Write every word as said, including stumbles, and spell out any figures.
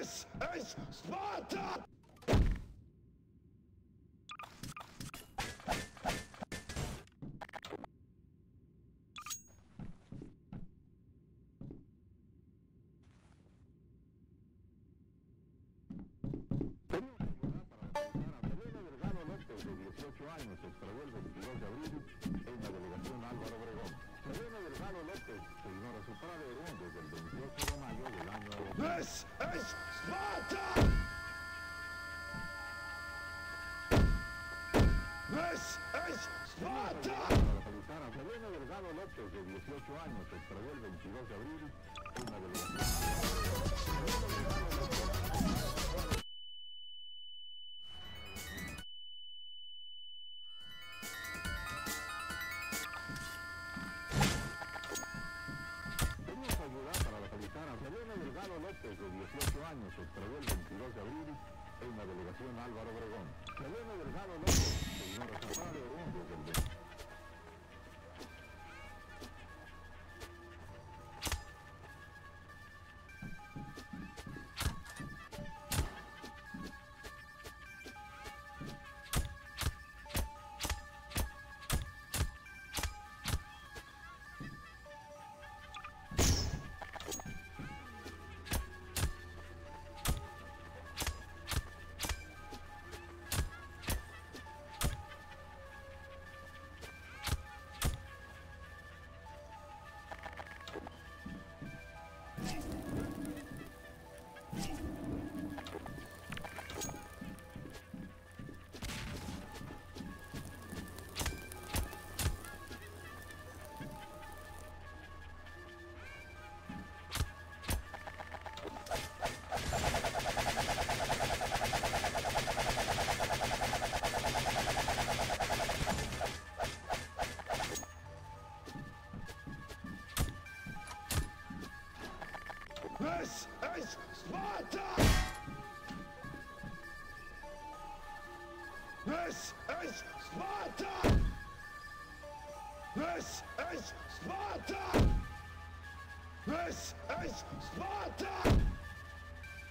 es Esparta. dieciocho años, se extravió el veintidós de abril en la delegación Álvaro Obregón. Belén Vergado López se ignora su padre desde el veintiocho de mayo del año... ¡This is Sparta! ¡This is Sparta! Para felicitar a Belén Vergado López de dieciocho años, se extravió el veintidós de abril en la delegación... López, de dieciocho años, se extravió el veintidós de abril en la delegación Álvaro Obregón. Belén Vergado López, señor Álvaro Obregón, desde el... This is Sparta! This is Sparta! This is Sparta! This is Sparta! This is Sparta!